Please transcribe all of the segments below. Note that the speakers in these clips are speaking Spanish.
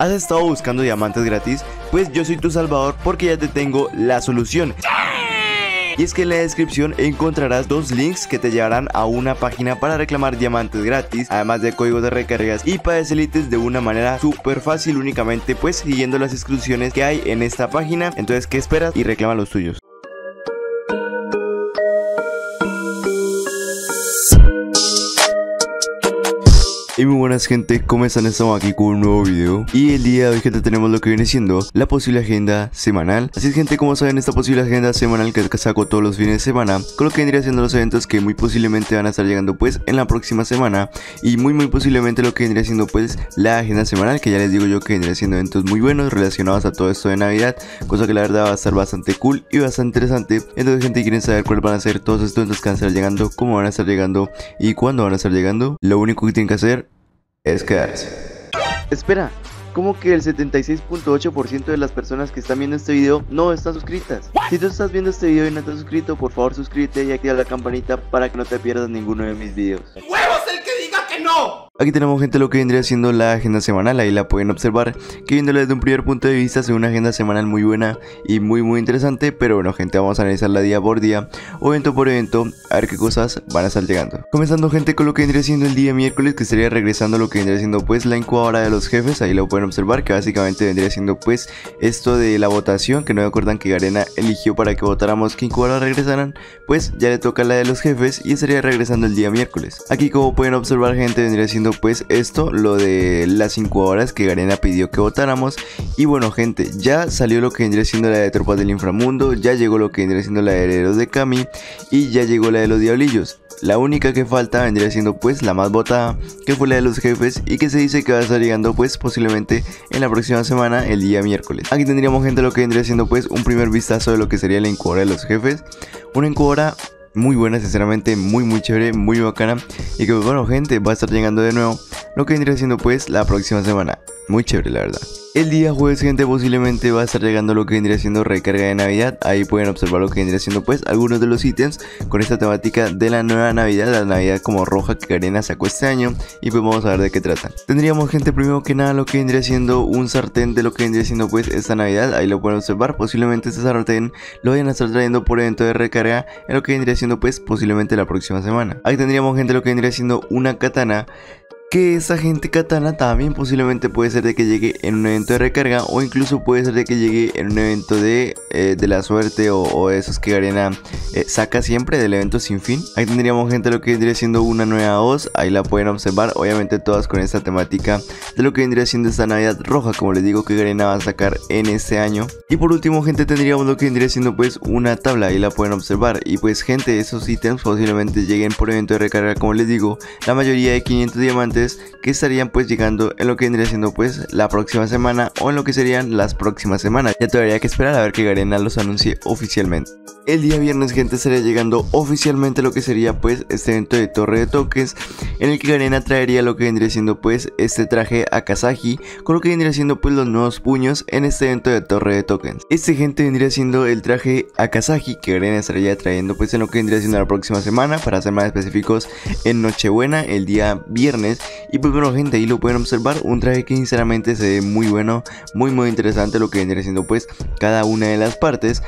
¿Has estado buscando diamantes gratis? Pues yo soy tu salvador porque ya te tengo la solución. Y es que en la descripción encontrarás dos links que te llevarán a una página para reclamar diamantes gratis, además de códigos de recargas y pases élites de una manera súper fácil, únicamente pues siguiendo las instrucciones que hay en esta página. Entonces, ¿qué esperas? Y reclama los tuyos. Y muy buenas, gente, ¿cómo están? Estamos aquí con un nuevo video. Y el día de hoy, gente, tenemos lo que viene siendo la posible agenda semanal. Así es, gente, como saben, esta posible agenda semanal que saco todos los fines de semana, con lo que vendría siendo los eventos que muy posiblemente van a estar llegando pues en la próxima semana. Y muy posiblemente lo que vendría siendo pues la agenda semanal, que ya les digo yo que vendría siendo eventos muy buenos relacionados a todo esto de Navidad, cosa que la verdad va a estar bastante cool y bastante interesante. Entonces, gente, quieren saber cuáles van a ser todos estos eventos que van a estar llegando, cómo van a estar llegando y cuándo van a estar llegando. Lo único que tienen que hacer es quedarse. Espera, ¿cómo que el 76.8% de las personas que están viendo este video no están suscritas? Si tú estás viendo este video y no estás suscrito, por favor suscríbete y activa la campanita para que no te pierdas ninguno de mis videos. ¡Huevos el que diga que no! Aquí tenemos, gente, lo que vendría siendo la agenda semanal. Ahí la pueden observar, que viéndola desde un primer punto de vista es una agenda semanal muy buena y muy interesante. Pero bueno, gente, vamos a analizarla día por día o evento por evento, a ver qué cosas van a estar llegando. Comenzando, gente, con lo que vendría siendo el día miércoles, que estaría regresando lo que vendría siendo pues la incubadora de los jefes. Ahí lo pueden observar, que básicamente vendría siendo pues esto de la votación, que no me acuerdan que Garena eligió para que votáramos que incubadoras regresaran. Pues ya le toca la de los jefes y estaría regresando el día miércoles. Aquí, como pueden observar, gente, vendría siendo pues esto, lo de las incubadoras que Garena pidió que votáramos. Y bueno, gente, ya salió lo que vendría siendo la de tropas del inframundo, ya llegó lo que vendría siendo la de herederos de Kami y ya llegó la de los diablillos. La única que falta vendría siendo pues la más votada, que fue la de los jefes, y que se dice que va a estar llegando pues posiblemente en la próxima semana, el día miércoles. Aquí tendríamos, gente, lo que vendría siendo pues un primer vistazo de lo que sería la incubadora de los jefes. Una incubadora muy buena, sinceramente, muy chévere, muy bacana. Y que, pues, bueno, gente, va a estar llegando de nuevo lo que vendría siendo pues la próxima semana. Muy chévere, la verdad. El día jueves, gente, posiblemente va a estar llegando lo que vendría siendo recarga de Navidad. Ahí pueden observar lo que vendría siendo pues algunos de los ítems con esta temática de la nueva Navidad, la Navidad como roja que Garena sacó este año. Y pues vamos a ver de qué tratan. Tendríamos, gente, primero que nada lo que vendría siendo un sartén de lo que vendría siendo pues esta Navidad. Ahí lo pueden observar, posiblemente este sartén lo vayan a estar trayendo por evento de recarga en lo que vendría siendo pues posiblemente la próxima semana. Ahí tendríamos, gente, lo que vendría siendo una katana, que esa, gente, katana también posiblemente puede ser de que llegue en un evento de recarga, o incluso puede ser de que llegue en un evento de la suerte o esos que Garena saca siempre del evento sin fin. Ahí tendríamos, gente, lo que vendría siendo una nueva voz. Ahí la pueden observar, obviamente todas con esta temática de lo que vendría siendo esta Navidad roja, como les digo, que Garena va a sacar en este año. Y por último, gente, tendríamos lo que vendría siendo pues una tabla. Ahí la pueden observar. Y pues, gente, esos ítems posiblemente lleguen por evento de recarga, como les digo, la mayoría de 500 diamantes que estarían pues llegando en lo que vendría siendo pues la próxima semana, o en lo que serían las próximas semanas. Ya todavía hay que esperar a ver que Garena los anuncie oficialmente. El día viernes, gente, estaría llegando oficialmente lo que sería pues este evento de Torre de Tokens, en el que Garena traería lo que vendría siendo pues este traje a Kazaji, con lo que vendría siendo pues los nuevos puños en este evento de Torre de Tokens. Este, gente, vendría siendo el traje a Kazaji que Garena estaría trayendo pues en lo que vendría siendo la próxima semana, para ser más específicos, en Nochebuena, el día viernes. Y pues bueno, gente, ahí lo pueden observar, un traje que sinceramente se ve muy bueno, muy interesante lo que vendría siendo pues cada una de las partes.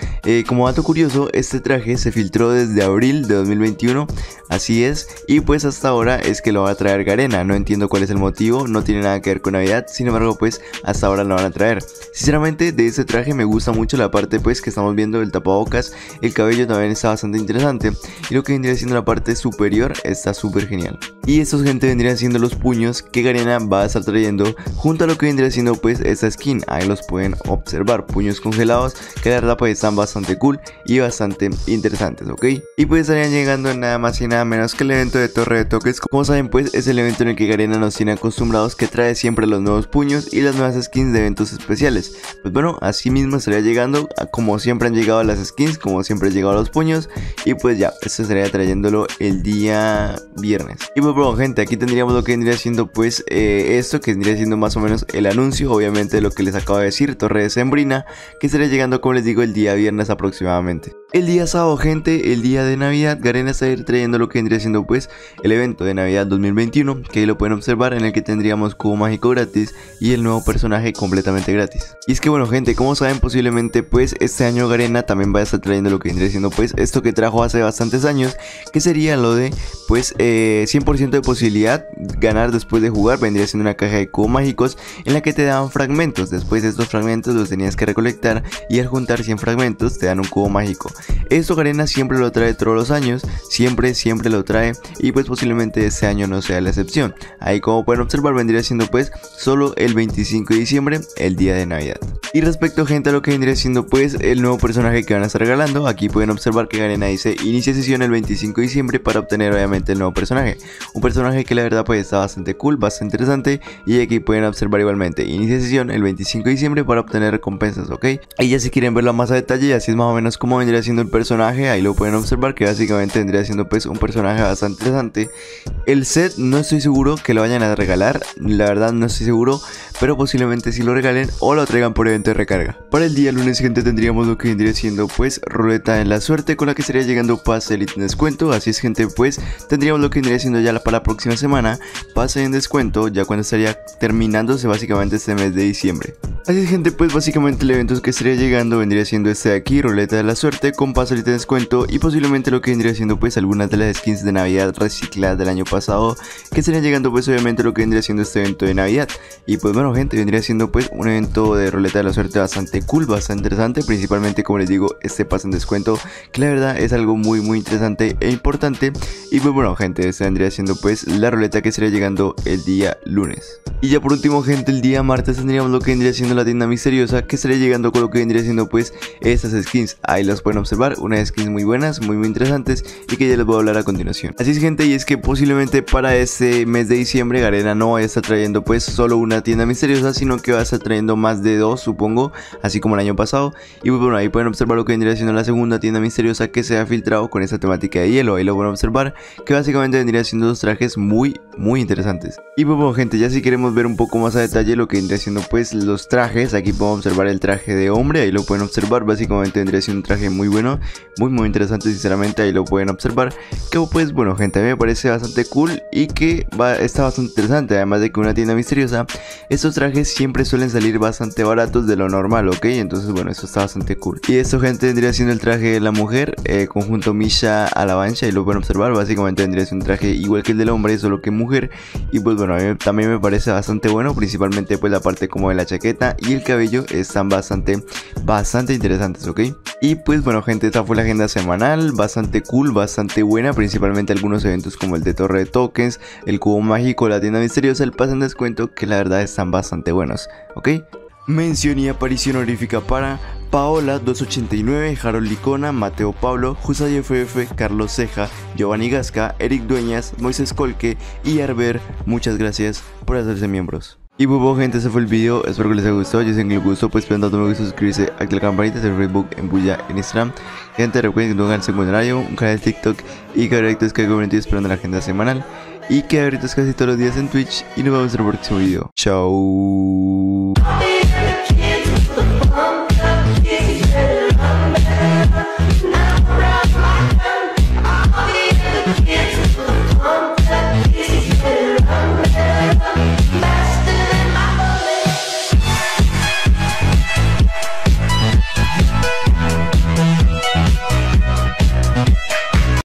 Como dato curioso, este traje se filtró desde abril de 2021, así es, y pues hasta ahora es que lo va a traer Garena. No entiendo cuál es el motivo, no tiene nada que ver con Navidad, sin embargo pues hasta ahora lo van a traer. Sinceramente, de este traje me gusta mucho la parte pues que estamos viendo del tapabocas, el cabello también está bastante interesante, y lo que vendría siendo la parte superior está súper genial. Y estos, gente, vendrían siendo los puños que Garena va a estar trayendo junto a lo que vendría siendo pues esta skin. Ahí los pueden observar, puños congelados, que la verdad pues están bastante cool y bastante interesantes, ok. Y pues estarían llegando nada más y nada menos que el evento de Torre de Toques. Como saben pues es el evento en el que Garena nos tiene acostumbrados, que trae siempre los nuevos puños y las nuevas skins de eventos especiales. Pues bueno, así mismo estaría llegando, como siempre han llegado las skins, como siempre han llegado los puños. Y pues ya, esto estaría trayéndolo el día viernes. Y pues bueno, gente, aquí tendríamos lo que vendría siendo pues esto, que vendría siendo más o menos el anuncio, obviamente, de lo que les acabo de decir, Torre de Sembrina, que estaría llegando, como les digo, el día viernes aproximadamente. El día sábado, gente, el día de Navidad, Garena está trayendo lo que vendría siendo pues el evento de Navidad 2021, que ahí lo pueden observar, en el que tendríamos Cubo Mágico gratis y el nuevo personaje completamente gratis. Y es que bueno, gente, como saben, posiblemente pues este año Garena también va a estar trayendo lo que vendría siendo pues esto que trajo hace bastantes años, que sería lo de pues 100% de posibilidad ganar después de jugar. Vendría siendo una caja de cubos mágicos en la que te daban fragmentos. Después de estos fragmentos los tenías que recolectar y al juntar 100 fragmentos te dan un cubo mágico. Esto Garena siempre lo trae todos los años, siempre lo trae, y pues posiblemente este año no sea la excepción. Ahí, como pueden observar, vendría siendo pues solo el 25 de diciembre, el día de Navidad. Y respecto, gente, a lo que vendría siendo pues el nuevo personaje que van a estar regalando, aquí pueden observar que Garena dice inicia sesión el 25 de diciembre para obtener obviamente el nuevo personaje. Un personaje que la verdad pues está bastante cool, bastante interesante, y aquí pueden observar igualmente inicia sesión el 25 de diciembre para obtener recompensas, ok. Y ya si quieren verlo más a detalle, y así es más o menos como vendría siendo el personaje, ahí lo pueden observar, que básicamente vendría siendo pues un personaje bastante interesante. El set no estoy seguro que lo vayan a regalar, la verdad no estoy seguro, pero posiblemente si lo regalen o lo traigan por evento de recarga. Para el día lunes, gente, tendríamos lo que vendría siendo pues ruleta en la suerte, con la que estaría llegando pase en descuento. Así es, gente, pues tendríamos lo que vendría siendo ya para la próxima semana pase en descuento, ya cuando estaría terminándose básicamente este mes de diciembre. Así es, gente, pues básicamente el evento que estaría llegando vendría siendo este de aquí, ruleta de la suerte con pase en descuento, y posiblemente lo que vendría siendo pues algunas de las skins de Navidad recicladas del año pasado, que estarían llegando pues obviamente lo que vendría siendo este evento de Navidad. Y pues bueno, gente, vendría siendo pues un evento de ruleta de la suerte bastante cool, bastante interesante, principalmente como les digo este pase en descuento, que la verdad es algo muy interesante e importante. Y pues bueno, gente, esta vendría siendo pues la ruleta que estaría llegando el día lunes. Y ya por último, gente, el día martes tendríamos lo que vendría siendo la tienda misteriosa, que estaría llegando con lo que vendría siendo pues estas skins. Ahí las pueden observar, unas skins muy buenas, muy interesantes, y que ya les voy a hablar a continuación. Así es, gente, y es que posiblemente para este mes de diciembre Garena no vaya a estar trayendo pues solo una tienda misteriosa, sino que va a estar trayendo más de dos, supongo, así como el año pasado. Y bueno, ahí pueden observar lo que vendría siendo la segunda tienda misteriosa que se ha filtrado con esta temática de hielo. Ahí lo pueden observar, que básicamente vendría siendo dos trajes muy interesantes. Y bueno, gente, ya si queremos ver un poco más a detalle lo que vendría siendo pues los trajes, aquí podemos observar el traje de hombre, ahí lo pueden observar, básicamente vendría siendo un traje muy bueno, muy interesante, sinceramente. Ahí lo pueden observar, que pues bueno, gente, a mí me parece bastante cool y que está bastante interesante. Además de que una tienda misteriosa, estos trajes siempre suelen salir bastante baratos de lo normal, ok, entonces bueno, eso está bastante cool. Y esto, gente, vendría siendo el traje de la mujer, conjunto Misha Alabancha, y lo pueden observar, básicamente vendría siendo un traje igual que el del hombre, solo que mujer. Y pues bueno, a mí también me parece bastante bueno, principalmente pues la parte como de la chaqueta y el cabello están bastante interesantes, ok. Y pues bueno, gente, esta fue la agenda semanal, bastante cool, bastante buena, principalmente algunos eventos como el de Torre de Tokens, el Cubo Mágico, la tienda misteriosa, el pase en descuento, que la verdad están bastante buenos, ok. Mención y aparición honorífica para Paola 289, Harold Licona, Mateo Pablo, Jusay FF, Carlos Ceja, Giovanni Gasca, Eric Dueñas, Moisés Colque y Arber. Muchas gracias por hacerse miembros. Y bueno, gente, ese fue el video, espero que les haya gustado. Yo sé que les gustó, pues esperando a todos, suscribirse, activar la campanita, hacer Facebook, en Bulla, en Instagram. Gente, recuerden que tengo un canal secundario, un canal de TikTok, y que ahorita es que hago esperando la agenda semanal, y que ahorita es casi todos los días en Twitch, y nos vemos en el próximo video. Chao.